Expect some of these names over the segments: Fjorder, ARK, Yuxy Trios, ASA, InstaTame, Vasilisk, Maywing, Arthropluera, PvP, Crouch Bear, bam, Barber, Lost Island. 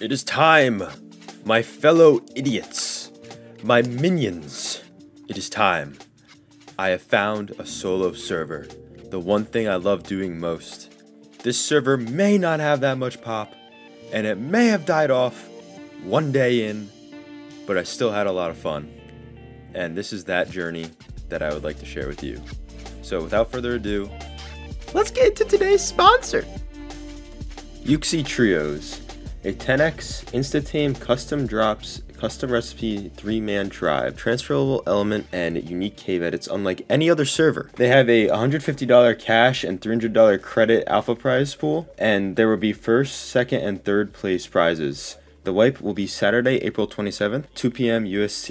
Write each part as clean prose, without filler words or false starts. It is time, my fellow idiots, my minions. It is time. I have found a solo server, the one thing I love doing most. This server may not have that much pop, and it may have died off one day in, but I still had a lot of fun. And this is that journey that I would like to share with you. So without further ado, let's get into today's sponsor. Yuxy Trios, a 10x InstaTame custom drops, custom recipe, 3-man tribe, transferable element, and unique cave edits unlike any other server. They have a $150 cash and $300 credit alpha prize pool, and there will be first, second, and third place prizes. The wipe will be Saturday, April 27th, 2 p.m. UST.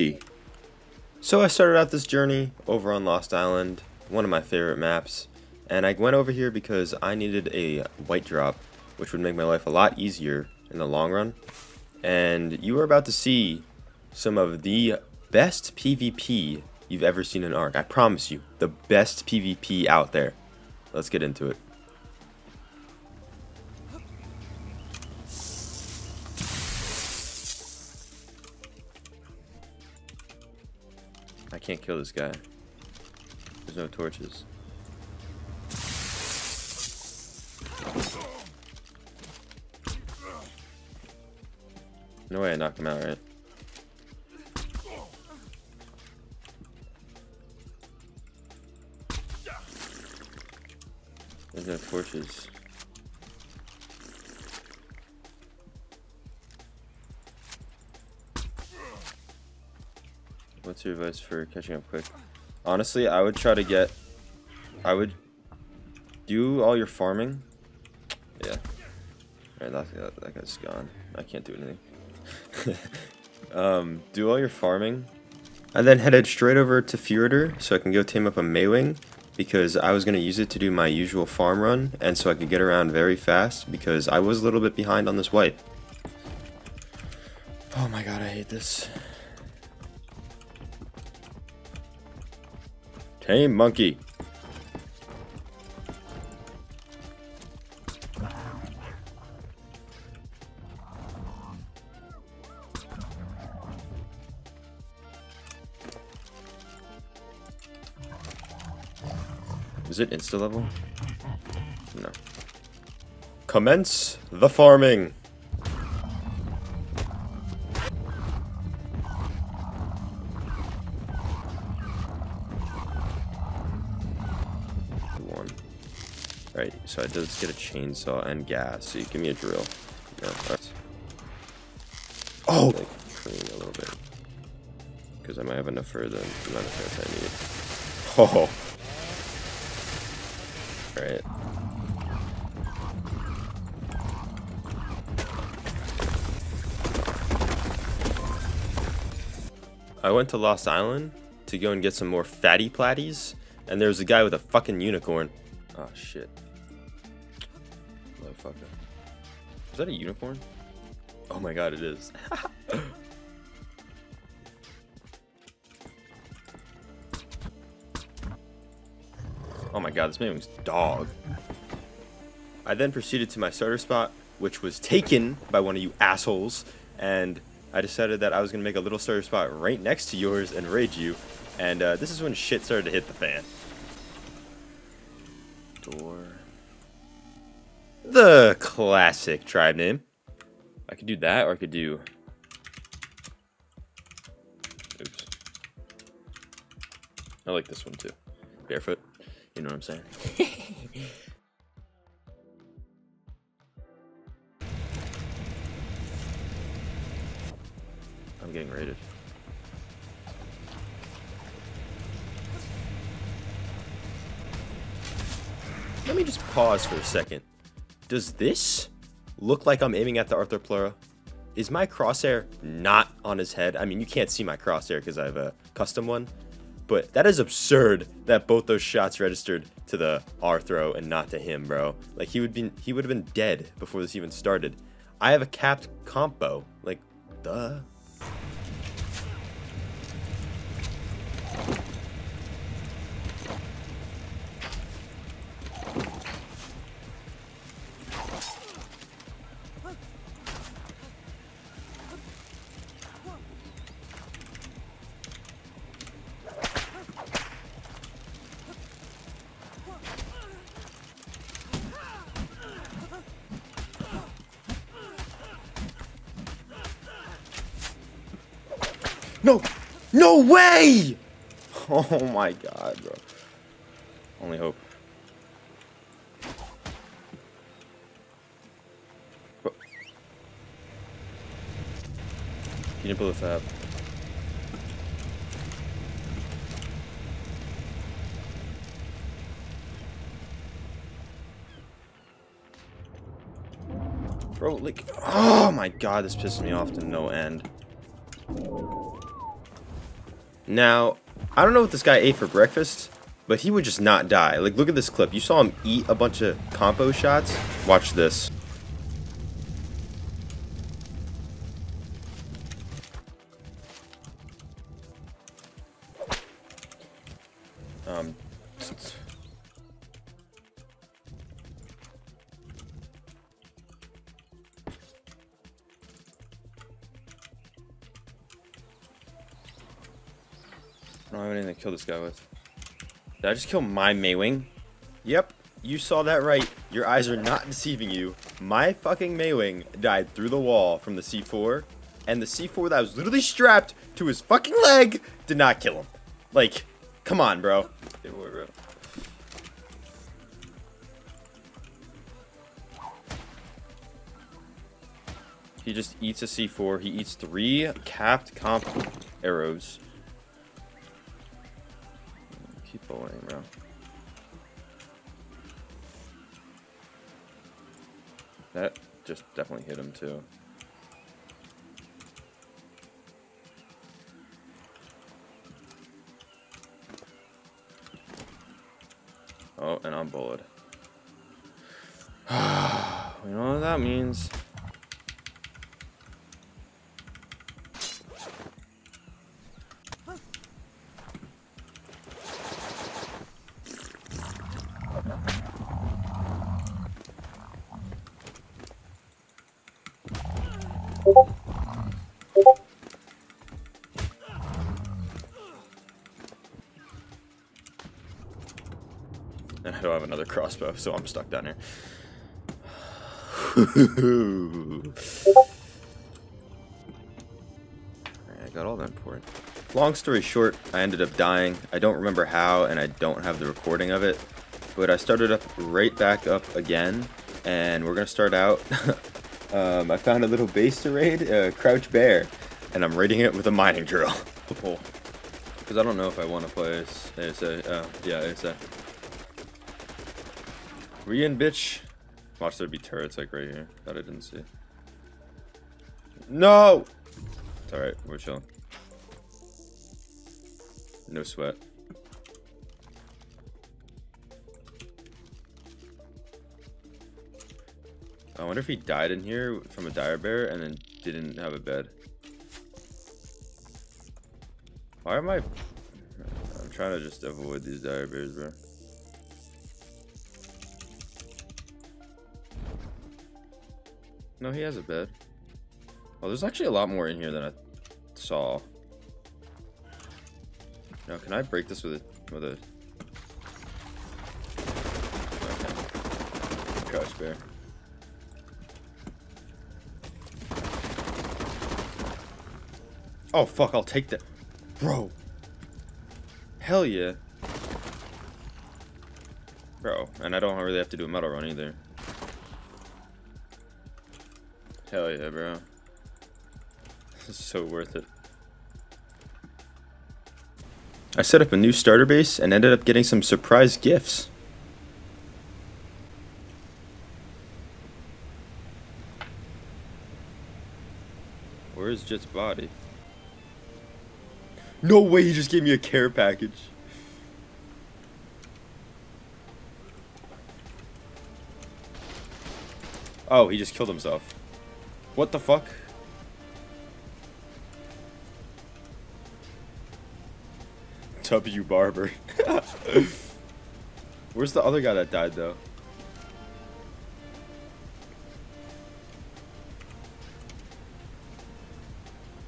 So I started out this journey over on Lost Island, one of my favorite maps, and I went over here because I needed a white drop, which would make my life a lot easier in the long run. And you are about to see some of the best PvP you've ever seen in ARK. I promise you, the best PvP out there. Let's get into it. I can't kill this guy. There's no torches. No way I knocked him out, right? There's no torches. What's your advice for catching up quick? Honestly, I would try to get... I would do all your farming. Yeah. Alright, that guy's gone. I can't do anything. Do all your farming. I then headed straight over to Fjorder so I can go tame up a Maywing, because I was going to use it to do my usual farm run, and so I could get around very fast because I was a little bit behind on this wipe. Oh my god, I hate this. Tame monkey. Is it insta level? No. Commence the farming. One. Alright, so I did get a chainsaw and gas. So you give me a drill. Yeah, right. Oh! Like, clean a little bit. Because I might have enough for the amount of parts I need. Oh! Right. I went to Lost Island to go and get some more fatty platties, and there was a guy with a fucking unicorn. Oh shit. Motherfucker. Is that a unicorn? Oh my god, it is. Oh my god, this man was dog. I then proceeded to my starter spot, which was taken by one of you assholes, and I decided that I was going to make a little starter spot right next to yours and raid you, and this is when shit started to hit the fan. Door. The classic tribe name. I could do that, or I could do... Oops. I like this one too. Barefoot. You know what I'm saying? I'm getting raided. Let me just pause for a second. Does this look like I'm aiming at the Arthropluera? Is my crosshair not on his head? I mean, you can't see my crosshair because I have a custom one. But that is absurd that both those shots registered to the Arthro and not to him, bro. Like, he would have been dead before this even started. I have a capped compo. Like, duh. No! No way! Oh my god, bro. Only hope. You didn't pull the fab. Bro, like, oh my god, this pisses me off to no end. Now, I don't know what this guy ate for breakfast, but he would just not die. Like, look at this clip. You saw him eat a bunch of combo shots. Watch this. I don't have anything to kill this guy with. Did I just kill my Maywing? Yep, you saw that right. Your eyes are not deceiving you. My fucking Maywing died through the wall from the C4, and the C4 that was literally strapped to his fucking leg did not kill him. Like, come on, bro. Good boy, bro. He just eats a C4. He eats 3 capped comp arrows. Keep bowling, bro. That just definitely hit him, too. Oh, and I'm bullied. You know what that means. And I don't have another crossbow, so I'm stuck down here. I got all that important. Long story short, I ended up dying. I don't remember how, and I don't have the recording of it. But I started up right back up again, and we're gonna start out. I found a little base to raid, Crouch Bear, and I'm raiding it with a mining drill. Because I don't know if I want to play ASA. Yeah, ASA. We in, bitch. Watch, there'd be turrets like right here that I didn't see. No! It's alright, we're chilling. No sweat. I wonder if he died in here from a dire bear and then didn't have a bed. Why am I... I'm trying to just avoid these dire bears, bro. No, he has a bed. Oh, there's actually a lot more in here than I saw. Now, can I break this with a... Okay. Crouch bear. Oh, fuck, I'll take that. Bro. Hell yeah. Bro, and I don't really have to do a metal run either. Hell yeah, bro. This is so worth it. I set up a new starter base and ended up getting some surprise gifts. Where's Jit's body? No way, he just gave me a care package. Oh, he just killed himself. What the fuck? W Barber. Where's the other guy that died though?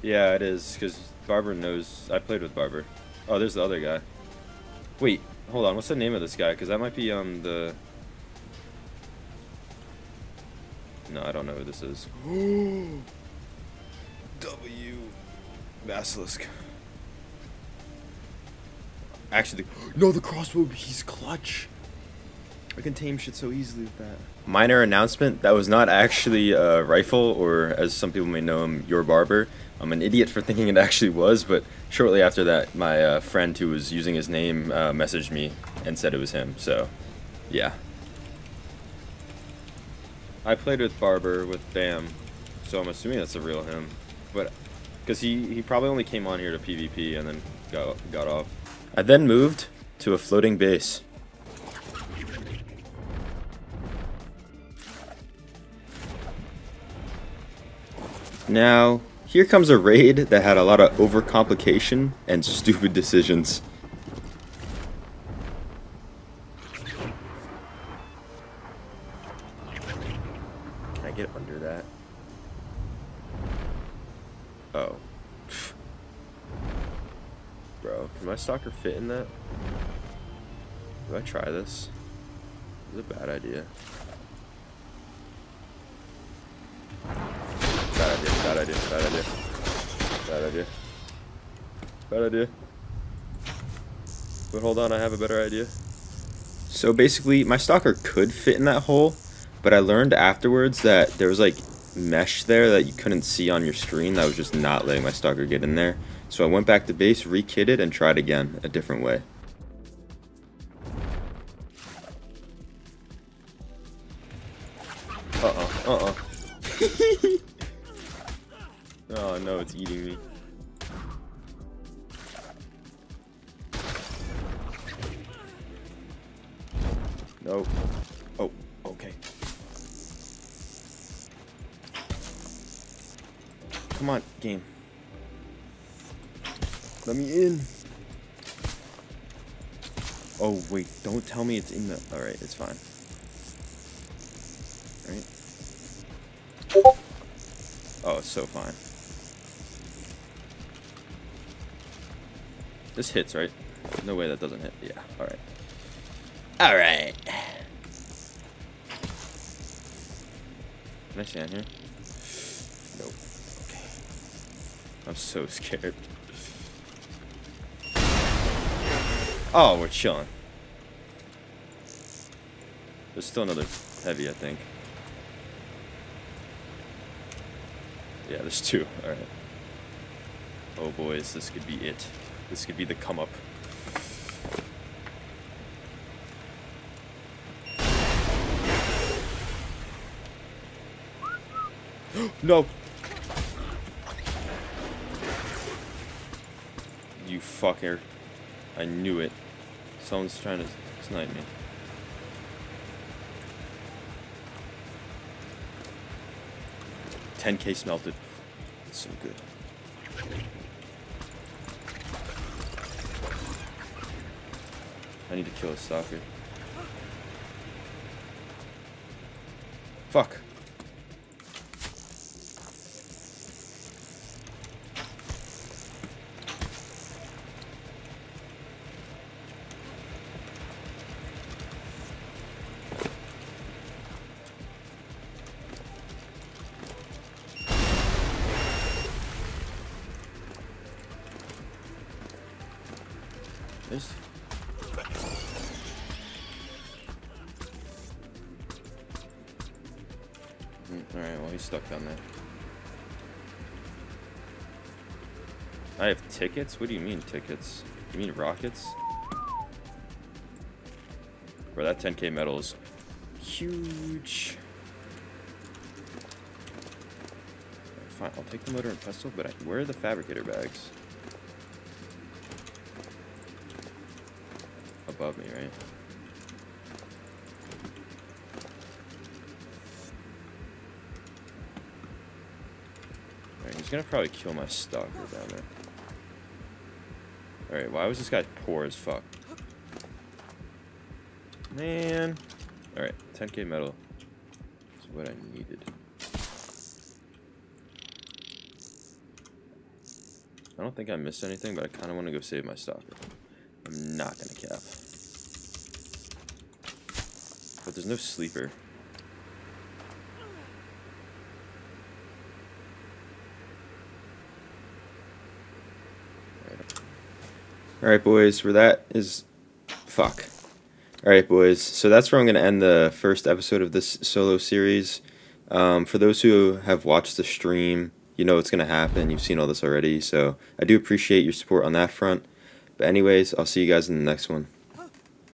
Yeah, it is, because Barber knows. I played with Barber. Oh, there's the other guy. Wait, hold on, what's the name of this guy? Because that might be the... No, I don't know who this is. W. Vasilisk. Actually, no, the crossbow, he's clutch. I can tame shit so easily with that. Minor announcement, that was not actually a rifle, or as some people may know him, your barber. I'm an idiot for thinking it actually was, but shortly after that, my friend who was using his name messaged me and said it was him, so yeah. I played with Barber with Bam, so I'm assuming that's the real him, but because he probably only came on here to PvP and then got off. I then moved to a floating base. Now, here comes a raid that had a lot of overcomplication and stupid decisions. Can I get under that? Oh. Bro, can my stalker fit in that? Do I try this? This is a bad idea. Bad idea. But hold on, I have a better idea. So basically, my stalker could fit in that hole, but I learned afterwards that there was like mesh there that you couldn't see on your screen that was just not letting my stalker get in there. So I went back to base, re-kitted, and tried again a different way. Oh no, it's eating me. No. Oh, okay. Come on, game. Let me in. Oh wait, don't tell me it's in the... Alright, it's fine. Alright. Oh, it's so fine. This hits, right? No way that doesn't hit. Yeah, alright. Alright. Can I stand here? Nope. Okay. I'm so scared. Oh, we're chilling. There's still another heavy, I think. Yeah, there's two. Alright. Oh, boys, this could be it. This could be the come up. No! You fucker. I knew it. Someone's trying to snipe me. $10K smelted. That's so good. I need to kill a stalker. Fuck. This. Alright, well, he's stuck down there. I have tickets? What do you mean, tickets? You mean rockets? Bro, that 10K medal is huge. Fine, I'll take the motor and pestle, but where are the fabricator bags? Above me, right? He's gonna probably kill my stalker down there. Alright, why was this guy poor as fuck? Man. Alright, 10K metal is what I needed. I don't think I missed anything, but I kind of want to go save my stalker. I'm not gonna cap. But there's no sleeper. Alright boys, where that is... Fuck. Alright boys, so that's where I'm going to end the first episode of this solo series. For those who have watched the stream, you know what's going to happen. You've seen all this already, so I do appreciate your support on that front. But anyways, I'll see you guys in the next one.